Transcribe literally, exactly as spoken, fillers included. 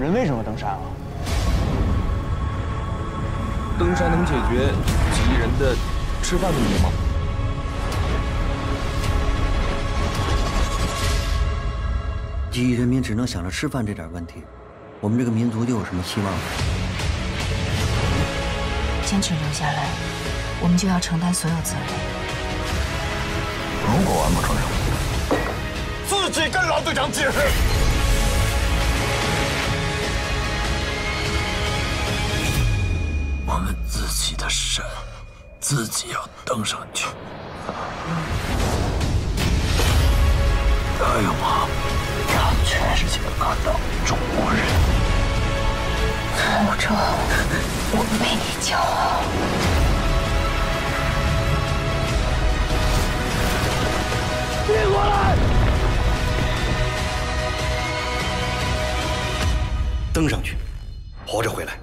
人为什么登山啊？登山能解决几亿人的吃饭问题吗？几亿人民只能想着吃饭这点问题，我们这个民族又有什么希望？坚持留下来，我们就要承担所有责任。如果完不成任务，自己跟老队长解释。 我们自己的山，自己要登上去。答应我，让全世界看到中国人。欧洲，我为你骄傲。别过来！登上去，活着回来。